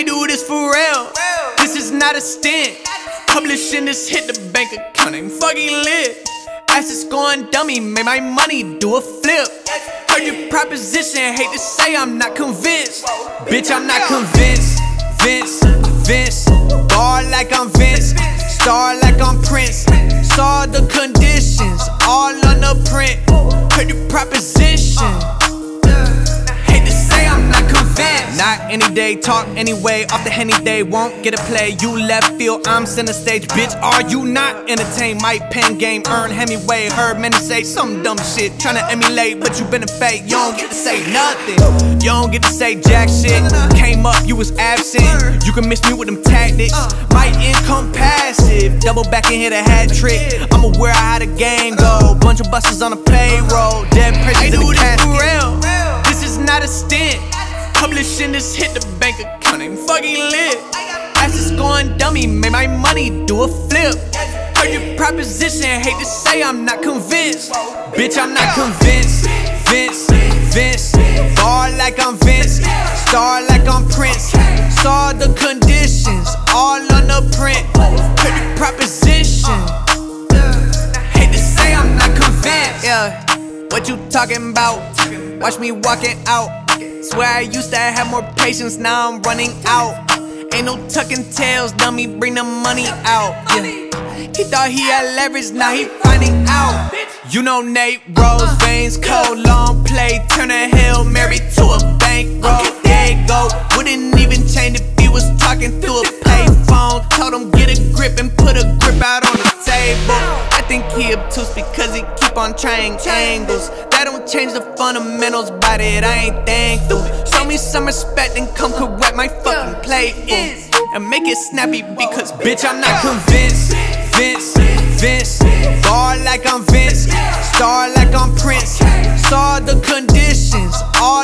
I do this for real. This is not a stint. Publishing this hit the bank account ain't fucking lit. Assets going dummy, make my money do a flip. Heard your proposition, hate to say I'm not convinced. Bitch, I'm not convinced. Vince, ball like I'm Vince, star like I'm Prince. Saw the conditions, all on the print. Heard your proposition. Hate to say I'm not convinced. Not any day, talk anyway. Off the Henny day, won't get a play. You left field, I'm center stage. Bitch, are you not entertained? My pen game, earned Hemingway. Heard many say some dumb shit. Tryna emulate, but you been a fake. You don't get to say nothing. You don't get to say jack shit. Came up, you was absent. You can miss me with them tactics. My income passive. Double back and hit a hat trick. I'm aware of how the game go. Bunch of busters on the payroll. Dead prisoners in the casket. I do this for real. This is not a stint. Publishing this hit the bank account ain't fucking lit. Assets going dummy, made my money do a flip. Heard your proposition, hate to say I'm not convinced. Bitch, I'm not convinced. Vince, ball like I'm Vince, star like I'm Prince. Saw the conditions, all on the print. Heard the proposition. Hate to say I'm not convinced. Yeah, what you talking about? Watch me walking out. Swear I used to have more patience, now I'm running out. Ain't no tucking tails, dummy, bring the money out. Yeah. He thought he had leverage, now he finding out. You know Nate Rose, Vince, cold, long play. Turn a Hail Mary to a bankroll. There you go, wouldn't even change if he was talking through a payphone. Told him get a grip and put a grip out on the table. I think he obtuse because he keep on trying angles. That don't change the fundamentals, but it I ain't thankful. Show me some respect and come correct my fucking play. And make it snappy because bitch, I'm not convinced. Vince, ball like I'm Vince, star like I'm Prince. Saw the conditions, all